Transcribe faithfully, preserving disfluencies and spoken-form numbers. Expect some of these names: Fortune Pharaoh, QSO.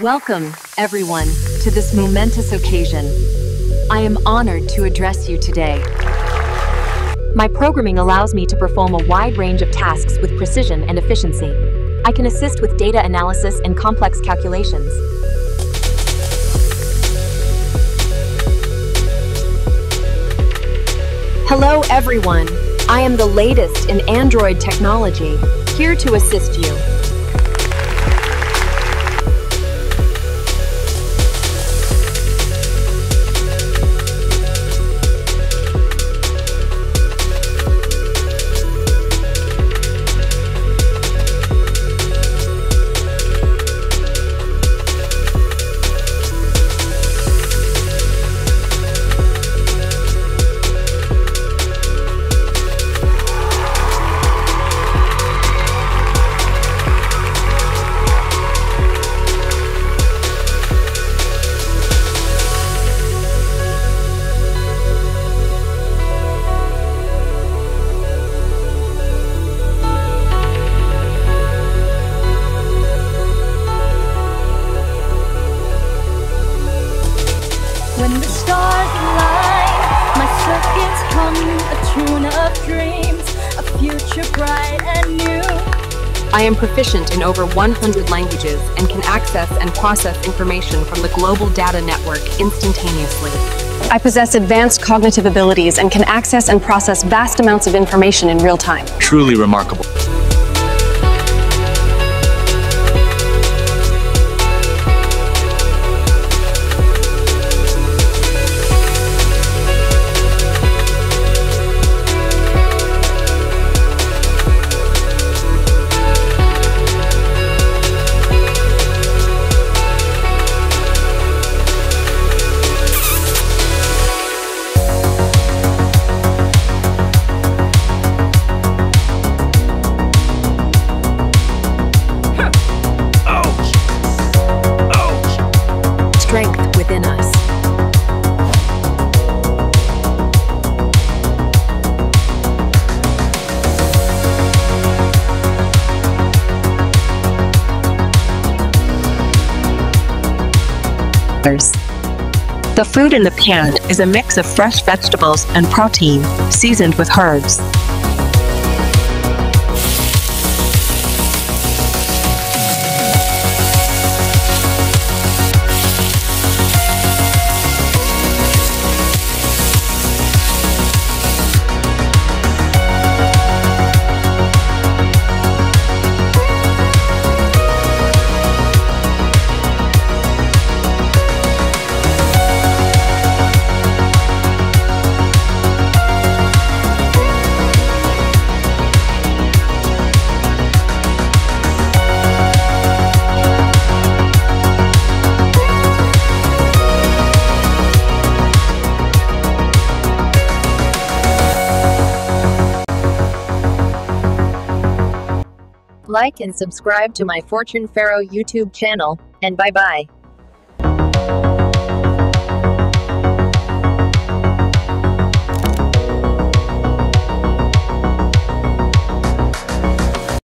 Welcome, everyone, to this momentous occasion. I am honored to address you today. My programming allows me to perform a wide range of tasks with precision and efficiency. I can assist with data analysis and complex calculations. Hello, everyone. I am the latest in Android technology, here to assist you. When the stars align, my circuits come a tune of dreams, a future bright and new. I am proficient in over one hundred languages and can access and process information from the global data network instantaneously. I possess advanced cognitive abilities and can access and process vast amounts of information in real time. Truly remarkable. Strength within us. The food in the pan is a mix of fresh vegetables and protein, seasoned with herbs. Like and subscribe to my Fortune Pharaoh YouTube channel, and bye-bye.